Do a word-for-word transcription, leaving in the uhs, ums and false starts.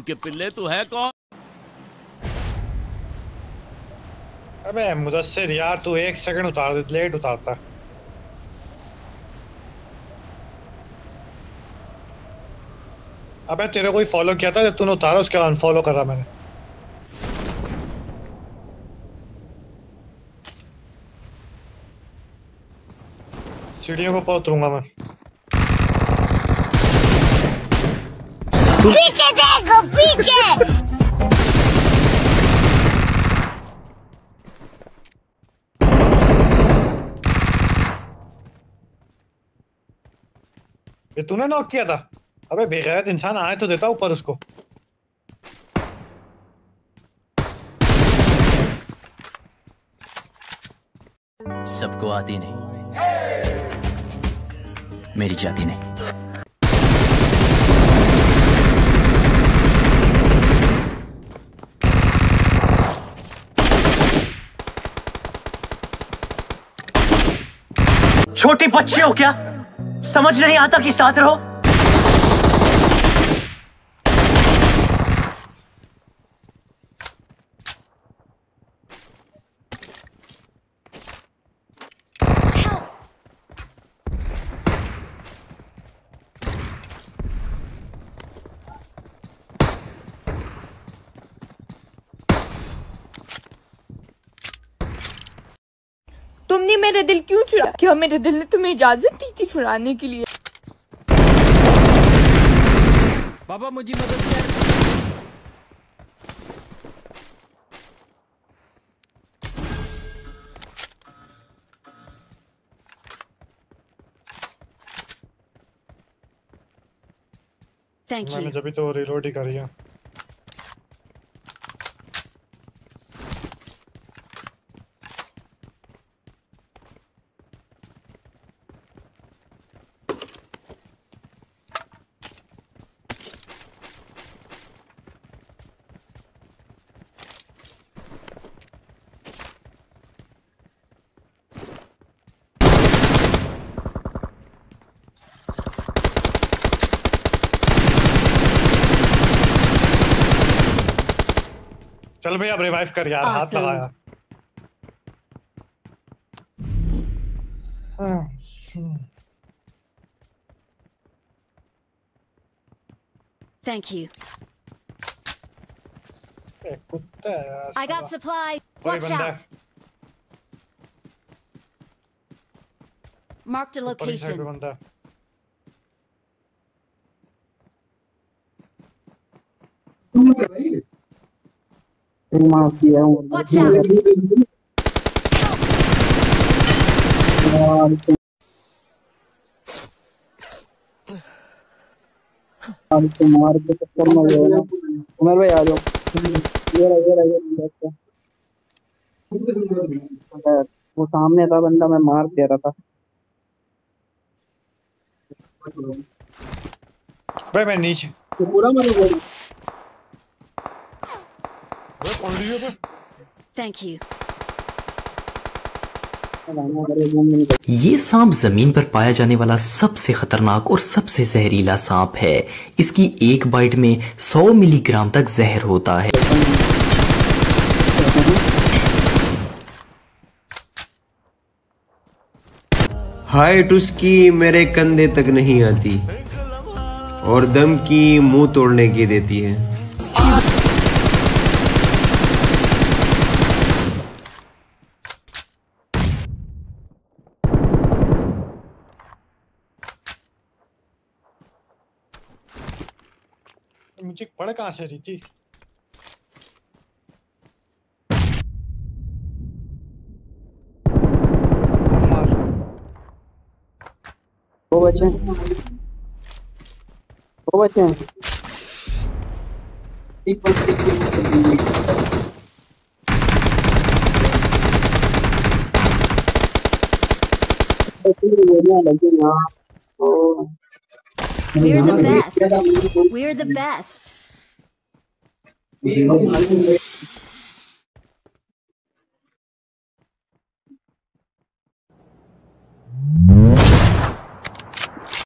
आम के पिल्ले तू है कौन? अबे मुदस्सिर यार तू एक सेकंड उतार दे, लेट उतारता। अबे तेरे कोई फॉलो किया था जब तूने उतारा, उसके बाद अनफॉलो करा मैंने। सीढ़ियों को पार उतरूंगा मैं। पीछे देखो पीछे। ये तूने नॉक किया था? अबे बेगैरत इंसान, आए तो देता ऊपर उसको। सबको आती नहीं, मेरी जाती नहीं। छोटे बच्चे हो क्या? समझ नहीं आता कि साथ रहो। तुमने मेरा दिल क्यों चुराया? क्या मेरे दिल ने तुम्हें इजाजत दी थी चुराने के लिए? बाबा मुझे मदद कर। मैंने जब तो रिलोड ही करी है। चल भाई अब रिवाइव कर यार, हाथ लगाया। Thank you. कुत्ता यार। I got supply. Watch out. Mark the location. Watch out! वो सामने था बंदा, मैं मार दे रहा था। अबे मैं नीचे पूरा मार। Thank you. ये सांप जमीन पर पाया जाने वाला सबसे खतरनाक और सबसे जहरीला सांप है। इसकी एक बाइट में सौ मिलीग्राम तक जहर होता है। हाइट उसकी मेरे कंधे तक नहीं आती और दम की मुंह तोड़ने की देती है। मुझे पड़ कहां से रही थी? वो बच्चे वो बच्चे ठीक बच्चे तो We're the best. We're the best.